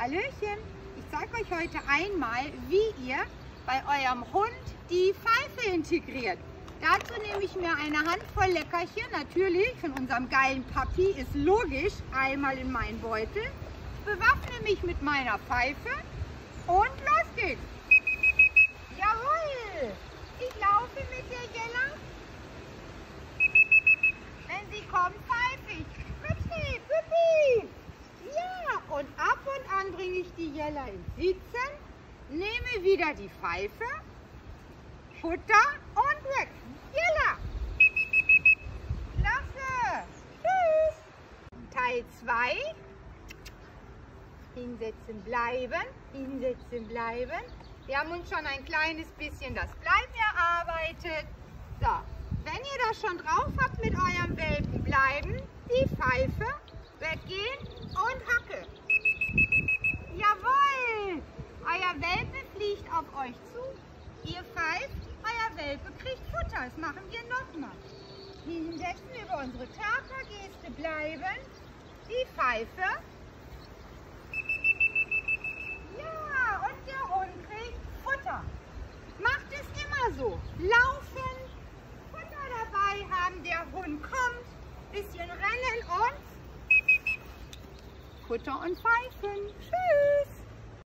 Hallöchen, ich zeige euch heute einmal, wie ihr bei eurem Hund die Pfeife integriert. Dazu nehme ich mir eine Handvoll Leckerchen, natürlich von unserem geilen Papi, ist logisch, einmal in meinen Beutel, bewaffne mich mit meiner Pfeife und los geht's. Jawohl, ich laufe mit der Jella. Wenn sie kommt, pfeife ich. Pippi, Pippi. Ja, und ab und an bringe ich die Jella ins Sitzen, nehme wieder die Pfeife, Futter und weg. Jella! Klasse! Tschüss! Teil 2. Hinsetzen bleiben, hinsetzen bleiben. Wir haben uns schon ein kleines bisschen das Bleiben erarbeitet. So, wenn ihr das schon drauf habt mit eurem Welpen, bleiben, die Pfeife, weggehen und Hacke. Jawohl! Euer Welpe fliegt auf euch zu. Ihr pfeift, euer Welpe kriegt Futter. Das machen wir nochmal. Hinsetzen, über unsere Körpergeste bleiben. Die Pfeife. Ja, und der Hund kriegt Futter. Macht es immer so. Laufen, Futter dabei haben, der Hund kommt. Bisschen rennen und Futter und Pfeifen. Tschüss.